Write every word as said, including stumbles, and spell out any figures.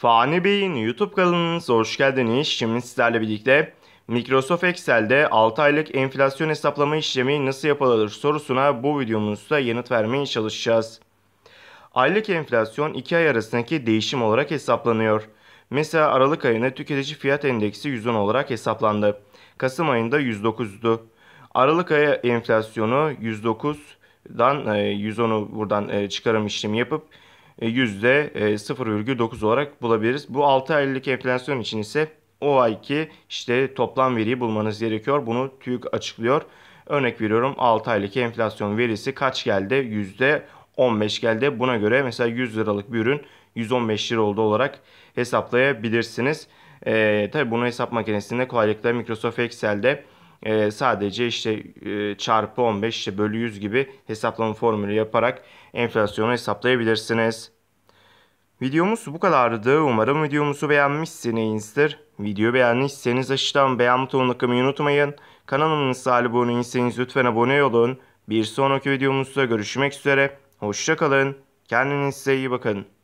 Fani Bey'in YouTube kanalınıza hoş geldiniz. Şimdi sizlerle birlikte Microsoft Excel'de altı aylık enflasyon hesaplama işlemi nasıl yapılır sorusuna bu videomuzda yanıt vermeye çalışacağız. Aylık enflasyon iki ay arasındaki değişim olarak hesaplanıyor. Mesela Aralık ayında tüketici fiyat endeksi yüz on olarak hesaplandı. Kasım ayında yüz dokuzdu. Aralık ayı enflasyonu yüz dokuzdan yüz onu buradan çıkarım işlemi yapıp yüzde sıfır virgül dokuz olarak bulabiliriz. Bu altı aylık enflasyon için ise o ayki işte toplam veriyi bulmanız gerekiyor. Bunu TÜİK açıklıyor. Örnek veriyorum, altı aylık enflasyon verisi kaç geldi? yüzde on beş geldi. Buna göre mesela yüz liralık bir ürün yüz on beş lira oldu olarak hesaplayabilirsiniz. Ee, tabii bunu hesap makinesinde kolaylıkla Microsoft Excel'de Ee, sadece işte e, çarpı on beş işte bölü yüz gibi hesaplama formülü yaparak enflasyonu hesaplayabilirsiniz. Videomuz bu kadardı. Umarım videomuzu beğenmişsinizdir. Videoyu beğendiyseniz aşağıdan beğen butonuna tıklamayı unutmayın. Kanalımıza abone değilseniz lütfen abone olun. Bir sonraki videomuzda görüşmek üzere. Hoşça kalın. Kendinize iyi bakın.